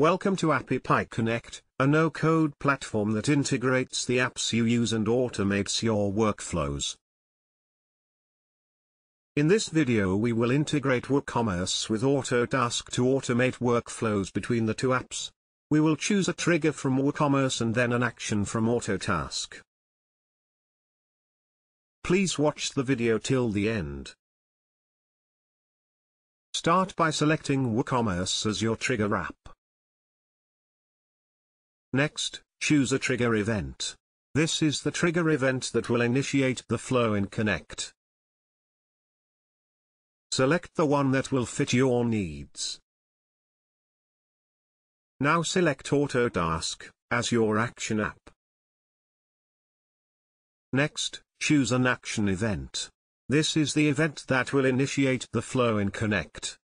Welcome to Appy Pie Connect, a no-code platform that integrates the apps you use and automates your workflows. In this video we will integrate WooCommerce with Autotask to automate workflows between the two apps. We will choose a trigger from WooCommerce and then an action from Autotask. Please watch the video till the end. Start by selecting WooCommerce as your trigger app. Next, choose a trigger event. This is the trigger event that will initiate the flow in Connect. Select the one that will fit your needs. Now select Autotask as your action app. Next, choose an action event. This is the event that will initiate the flow in Connect.